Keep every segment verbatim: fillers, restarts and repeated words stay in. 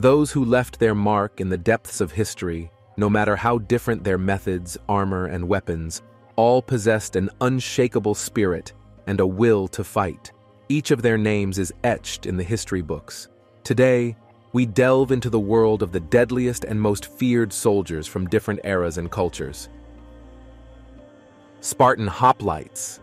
Those who left their mark in the depths of history, no matter how different their methods, armor, and weapons, all possessed an unshakable spirit and a will to fight. Each of their names is etched in the history books. Today, we delve into the world of the deadliest and most feared soldiers from different eras and cultures. Spartan hoplites.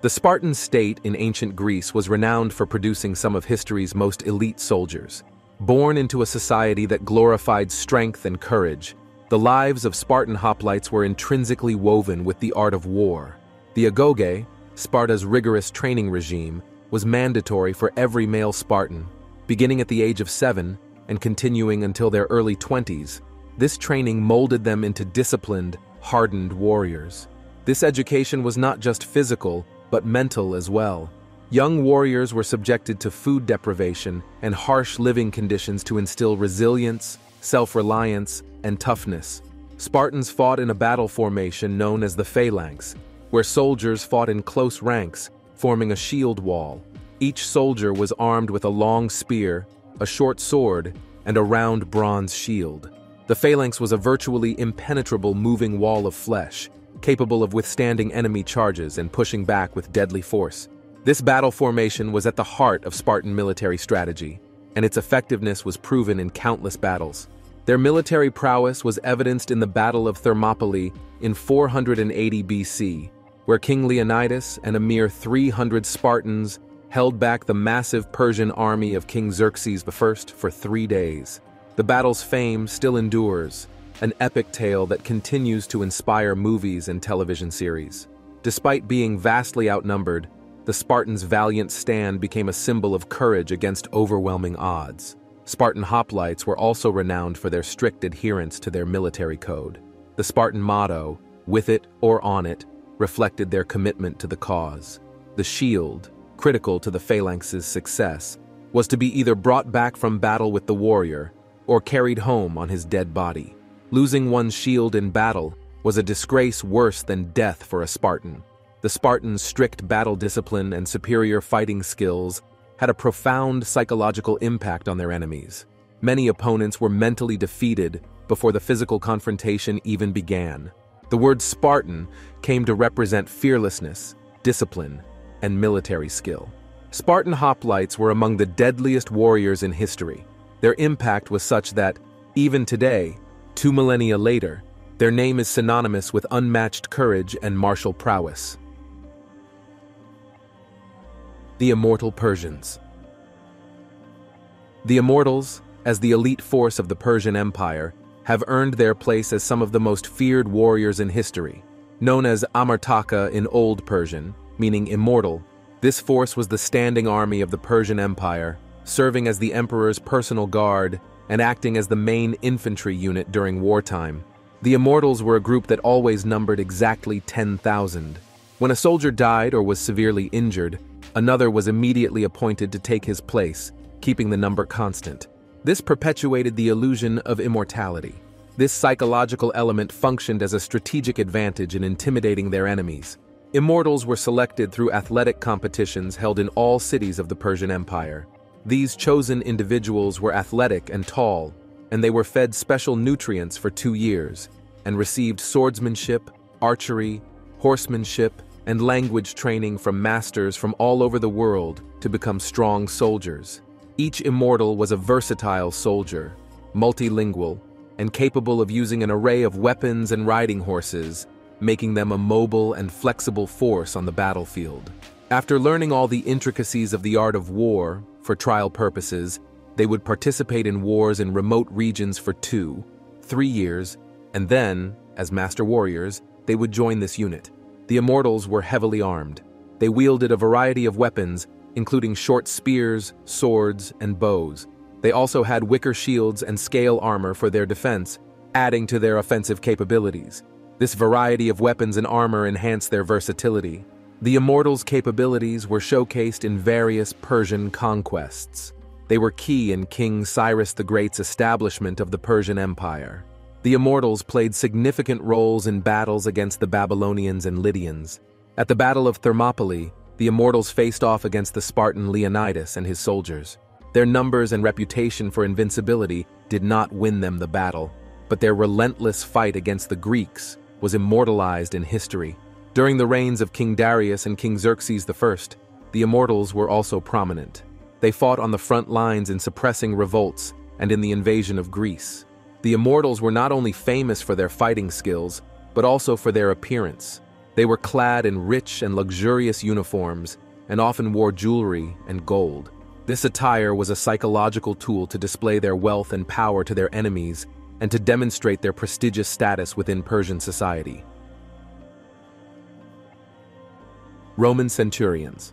The Spartan state in ancient Greece was renowned for producing some of history's most elite soldiers. Born into a society that glorified strength and courage, the lives of Spartan hoplites were intrinsically woven with the art of war. The agoge, Sparta's rigorous training regime, was mandatory for every male Spartan, beginning at the age of seven and continuing until their early twenties. This training molded them into disciplined, hardened warriors. This education was not just physical, but mental as well. Young warriors were subjected to food deprivation and harsh living conditions to instill resilience, self-reliance, and toughness. Spartans fought in a battle formation known as the phalanx, where soldiers fought in close ranks, forming a shield wall. Each soldier was armed with a long spear, a short sword, and a round bronze shield. The phalanx was a virtually impenetrable moving wall of flesh, capable of withstanding enemy charges and pushing back with deadly force. This battle formation was at the heart of Spartan military strategy, and its effectiveness was proven in countless battles. Their military prowess was evidenced in the Battle of Thermopylae in four hundred eighty B C, where King Leonidas and a mere three hundred Spartans held back the massive Persian army of King Xerxes the First for three days. The battle's fame still endures, an epic tale that continues to inspire movies and television series. Despite being vastly outnumbered, the Spartans' valiant stand became a symbol of courage against overwhelming odds. Spartan hoplites were also renowned for their strict adherence to their military code. The Spartan motto, "With it or on it," reflected their commitment to the cause. The shield, critical to the phalanx's success, was to be either brought back from battle with the warrior or carried home on his dead body. Losing one's shield in battle was a disgrace worse than death for a Spartan. The Spartans' strict battle discipline and superior fighting skills had a profound psychological impact on their enemies. Many opponents were mentally defeated before the physical confrontation even began. The word Spartan came to represent fearlessness, discipline, and military skill. Spartan hoplites were among the deadliest warriors in history. Their impact was such that, even today, two millennia later, their name is synonymous with unmatched courage and martial prowess. The immortal Persians. The Immortals, as the elite force of the Persian Empire, have earned their place as some of the most feared warriors in history. Known as amartaka in Old Persian, meaning immortal, this force was the standing army of the Persian Empire, serving as the emperor's personal guard and acting as the main infantry unit during wartime. The Immortals were a group that always numbered exactly ten thousand. When a soldier died or was severely injured, another was immediately appointed to take his place, keeping the number constant. This perpetuated the illusion of immortality. This psychological element functioned as a strategic advantage in intimidating their enemies. Immortals were selected through athletic competitions held in all cities of the Persian Empire. These chosen individuals were athletic and tall, and they were fed special nutrients for two years, and received swordsmanship, archery, horsemanship, and language training from masters from all over the world to become strong soldiers. Each immortal was a versatile soldier, multilingual, and capable of using an array of weapons and riding horses, making them a mobile and flexible force on the battlefield. After learning all the intricacies of the art of war for trial purposes, they would participate in wars in remote regions for two, three years, and then, as master warriors, they would join this unit. The Immortals were heavily armed. They wielded a variety of weapons, including short spears, swords, and bows. They also had wicker shields and scale armor for their defense, adding to their offensive capabilities. This variety of weapons and armor enhanced their versatility. The Immortals' capabilities were showcased in various Persian conquests. They were key in King Cyrus the Great's establishment of the Persian Empire. The Immortals played significant roles in battles against the Babylonians and Lydians. At the Battle of Thermopylae, the Immortals faced off against the Spartan Leonidas and his soldiers. Their numbers and reputation for invincibility did not win them the battle, but their relentless fight against the Greeks was immortalized in history. During the reigns of King Darius and King Xerxes the First, the immortals were also prominent. They fought on the front lines in suppressing revolts and in the invasion of Greece. The immortals were not only famous for their fighting skills, but also for their appearance. They were clad in rich and luxurious uniforms and often wore jewelry and gold. This attire was a psychological tool to display their wealth and power to their enemies and to demonstrate their prestigious status within Persian society. Roman centurions.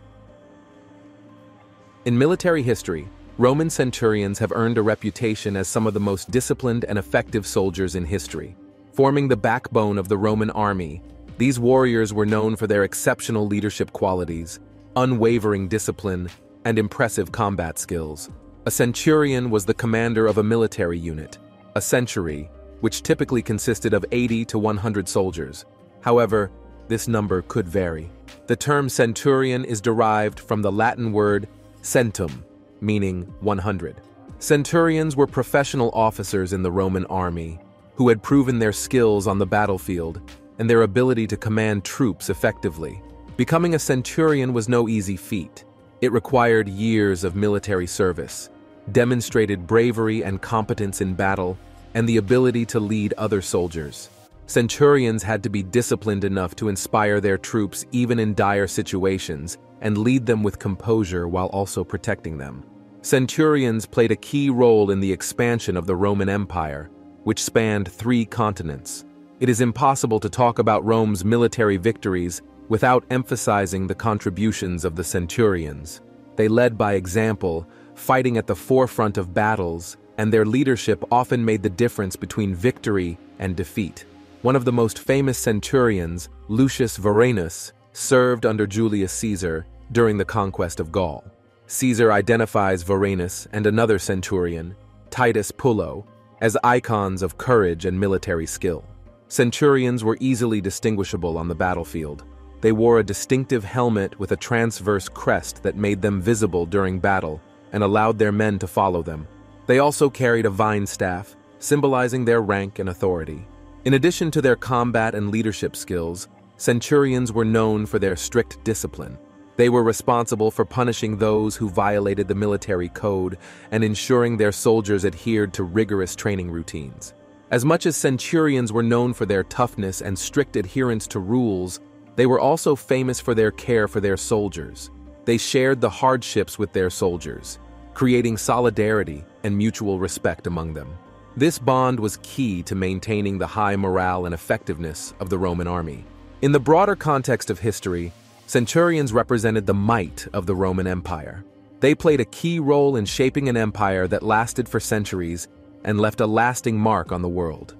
In military history, Roman centurions have earned a reputation as some of the most disciplined and effective soldiers in history. Forming the backbone of the Roman army, these warriors were known for their exceptional leadership qualities, unwavering discipline, and impressive combat skills. A centurion was the commander of a military unit, a century, which typically consisted of eighty to one hundred soldiers. However, this number could vary. The term centurion is derived from the Latin word centum, meaning one hundred. Centurions were professional officers in the Roman army who had proven their skills on the battlefield and their ability to command troops effectively. Becoming a centurion was no easy feat. It required years of military service, demonstrated bravery and competence in battle, and the ability to lead other soldiers. Centurions had to be disciplined enough to inspire their troops even in dire situations and lead them with composure while also protecting them. Centurions played a key role in the expansion of the Roman Empire, which spanned three continents. It is impossible to talk about Rome's military victories without emphasizing the contributions of the centurions. They led by example, fighting at the forefront of battles, and their leadership often made the difference between victory and defeat. One of the most famous centurions, Lucius Varenus, served under Julius Caesar during the conquest of Gaul. Caesar identifies Varenus and another centurion, Titus Pullo, as icons of courage and military skill. Centurions were easily distinguishable on the battlefield. They wore a distinctive helmet with a transverse crest that made them visible during battle and allowed their men to follow them. They also carried a vine staff, symbolizing their rank and authority. In addition to their combat and leadership skills, centurions were known for their strict discipline. They were responsible for punishing those who violated the military code and ensuring their soldiers adhered to rigorous training routines. As much as centurions were known for their toughness and strict adherence to rules, they were also famous for their care for their soldiers. They shared the hardships with their soldiers, creating solidarity and mutual respect among them. This bond was key to maintaining the high morale and effectiveness of the Roman army. In the broader context of history, centurions represented the might of the Roman Empire. They played a key role in shaping an empire that lasted for centuries and left a lasting mark on the world.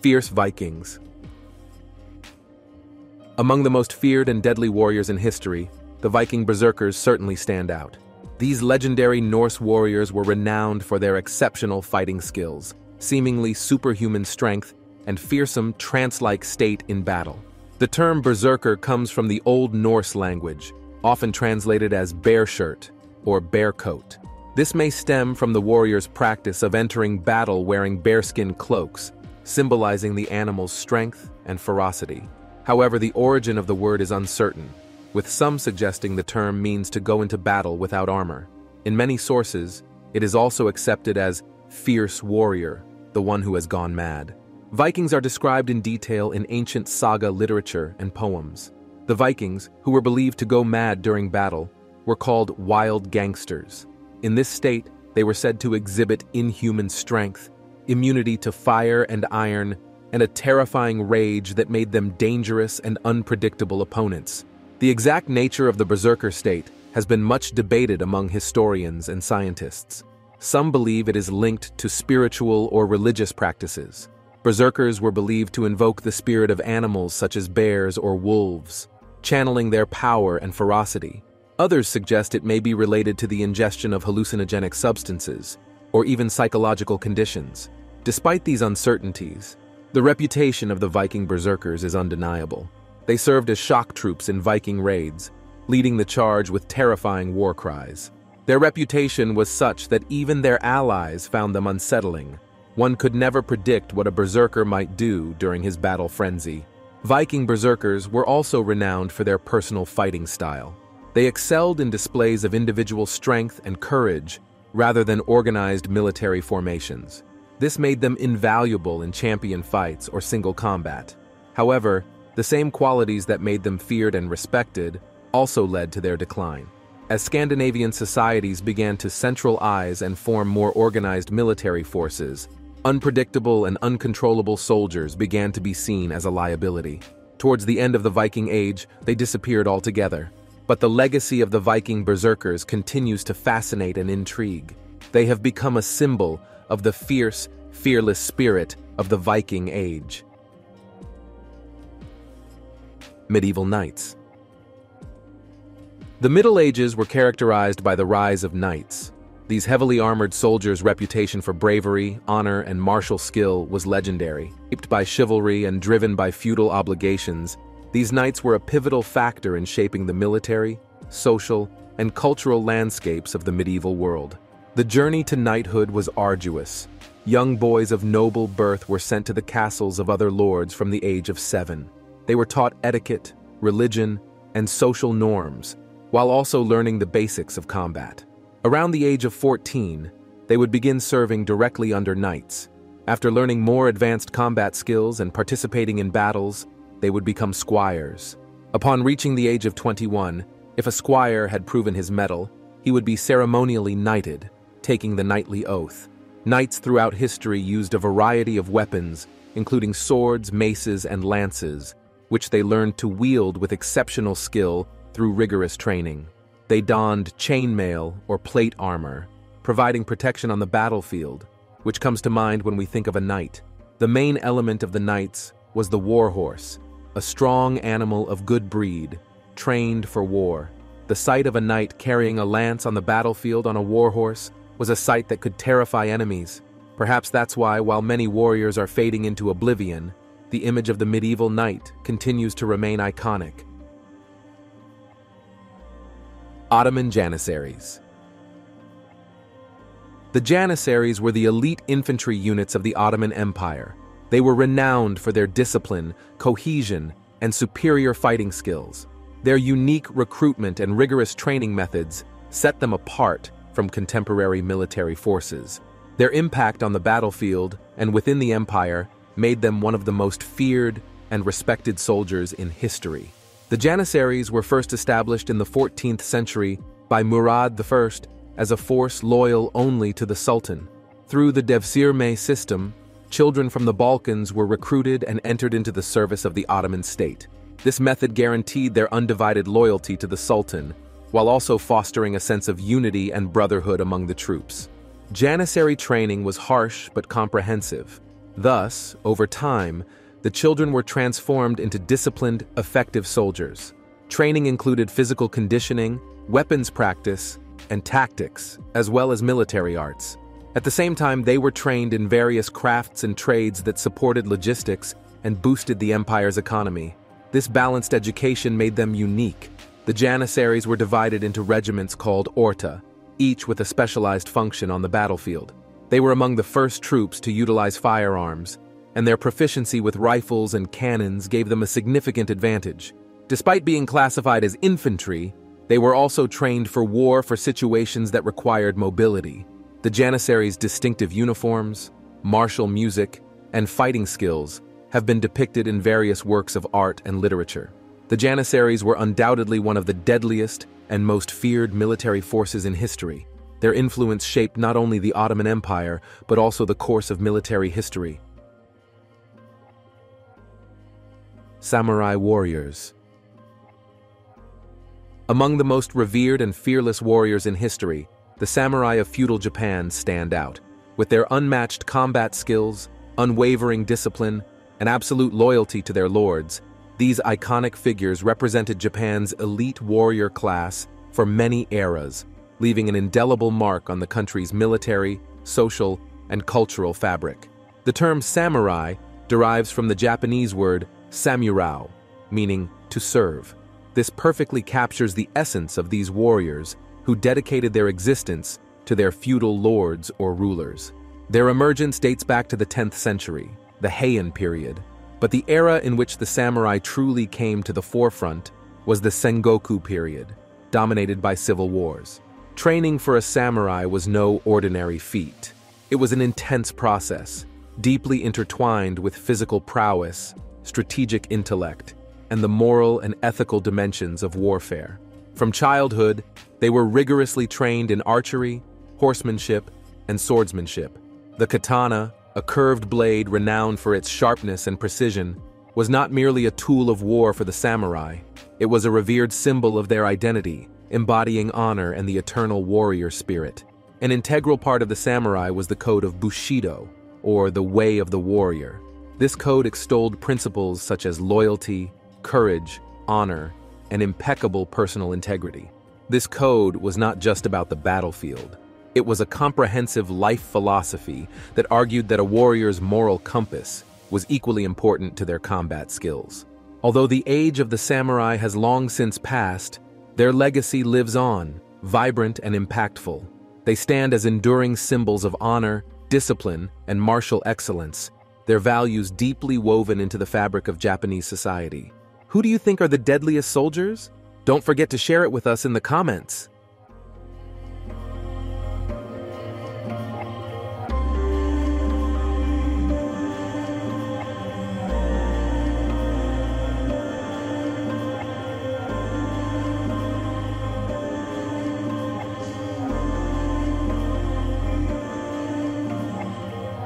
Fierce Vikings. Among the most feared and deadly warriors in history, the Viking berserkers certainly stand out. These legendary Norse warriors were renowned for their exceptional fighting skills, seemingly superhuman strength, and fearsome, trance-like state in battle. The term berserker comes from the Old Norse language, often translated as bear shirt or bear coat. This may stem from the warrior's practice of entering battle wearing bearskin cloaks, symbolizing the animal's strength and ferocity. However, the origin of the word is uncertain, with some suggesting the term means to go into battle without armor. In many sources, it is also accepted as fierce warrior, the one who has gone mad. Vikings are described in detail in ancient saga literature and poems. The Vikings, who were believed to go mad during battle, were called wild gangsters. In this state, they were said to exhibit inhuman strength, immunity to fire and iron, and a terrifying rage that made them dangerous and unpredictable opponents. The exact nature of the berserker state has been much debated among historians and scientists. Some believe it is linked to spiritual or religious practices. Berserkers were believed to invoke the spirit of animals such as bears or wolves, channeling their power and ferocity. Others suggest it may be related to the ingestion of hallucinogenic substances, or even psychological conditions. Despite these uncertainties, the reputation of the Viking berserkers is undeniable. They served as shock troops in Viking raids, leading the charge with terrifying war cries. Their reputation was such that even their allies found them unsettling. One could never predict what a berserker might do during his battle frenzy. Viking berserkers were also renowned for their personal fighting style. They excelled in displays of individual strength and courage rather than organized military formations. This made them invaluable in champion fights or single combat. However, the same qualities that made them feared and respected also led to their decline. As Scandinavian societies began to centralize and form more organized military forces, unpredictable and uncontrollable soldiers began to be seen as a liability. Towards the end of the Viking Age, they disappeared altogether. But the legacy of the Viking berserkers continues to fascinate and intrigue. They have become a symbol of the fierce, fearless spirit of the Viking Age. Medieval knights. The Middle Ages were characterized by the rise of knights. These heavily armored soldiers' reputation for bravery, honor, and martial skill was legendary. Shaped by chivalry and driven by feudal obligations, these knights were a pivotal factor in shaping the military, social, and cultural landscapes of the medieval world. The journey to knighthood was arduous. Young boys of noble birth were sent to the castles of other lords from the age of seven. They were taught etiquette, religion, and social norms, while also learning the basics of combat. Around the age of fourteen, they would begin serving directly under knights. After learning more advanced combat skills and participating in battles, they would become squires. Upon reaching the age of twenty-one, if a squire had proven his mettle, he would be ceremonially knighted, taking the knightly oath. Knights throughout history used a variety of weapons, including swords, maces, and lances, which they learned to wield with exceptional skill through rigorous training. They donned chainmail or plate armor, providing protection on the battlefield, which comes to mind when we think of a knight. The main element of the knights was the warhorse, a strong animal of good breed, trained for war. The sight of a knight carrying a lance on the battlefield on a warhorse was a sight that could terrify enemies. Perhaps that's why, while many warriors are fading into oblivion, the image of the medieval knight continues to remain iconic. Ottoman Janissaries. The Janissaries were the elite infantry units of the Ottoman Empire. They were renowned for their discipline, cohesion, and superior fighting skills. Their unique recruitment and rigorous training methods set them apart from contemporary military forces. Their impact on the battlefield and within the empire made them one of the most feared and respected soldiers in history. The Janissaries were first established in the fourteenth century by Murad the First as a force loyal only to the Sultan. Through the Devsirme system, children from the Balkans were recruited and entered into the service of the Ottoman state. This method guaranteed their undivided loyalty to the Sultan, while also fostering a sense of unity and brotherhood among the troops. Janissary training was harsh but comprehensive. Thus, over time, the children were transformed into disciplined, effective soldiers. Training included physical conditioning, weapons practice, and tactics, as well as military arts. At the same time, they were trained in various crafts and trades that supported logistics and boosted the empire's economy. This balanced education made them unique. The Janissaries were divided into regiments called Orta, each with a specialized function on the battlefield. They were among the first troops to utilize firearms, and their proficiency with rifles and cannons gave them a significant advantage. Despite being classified as infantry, they were also trained for war for situations that required mobility. The Janissaries' distinctive uniforms, martial music, and fighting skills have been depicted in various works of art and literature. The Janissaries were undoubtedly one of the deadliest and most feared military forces in history. Their influence shaped not only the Ottoman Empire, but also the course of military history. Samurai warriors. Among the most revered and fearless warriors in history, the samurai of feudal Japan stand out. With their unmatched combat skills, unwavering discipline, and absolute loyalty to their lords, these iconic figures represented Japan's elite warrior class for many eras, leaving an indelible mark on the country's military, social, and cultural fabric. The term samurai derives from the Japanese word samurao, meaning to serve. This perfectly captures the essence of these warriors who dedicated their existence to their feudal lords or rulers. Their emergence dates back to the tenth century, the Heian period, but the era in which the samurai truly came to the forefront was the Sengoku period, dominated by civil wars. Training for a samurai was no ordinary feat. It was an intense process, deeply intertwined with physical prowess, strategic intellect, and the moral and ethical dimensions of warfare. From childhood, they were rigorously trained in archery, horsemanship, and swordsmanship. The katana, a curved blade renowned for its sharpness and precision, was not merely a tool of war for the samurai, it was a revered symbol of their identity, embodying honor and the eternal warrior spirit. An integral part of the samurai was the code of Bushido, or the way of the warrior. This code extolled principles such as loyalty, courage, honor, and impeccable personal integrity. This code was not just about the battlefield. It was a comprehensive life philosophy that argued that a warrior's moral compass was equally important to their combat skills. Although the age of the samurai has long since passed, their legacy lives on, vibrant and impactful. They stand as enduring symbols of honor, discipline, and martial excellence, their values deeply woven into the fabric of Japanese society. Who do you think are the deadliest soldiers? Don't forget to share it with us in the comments!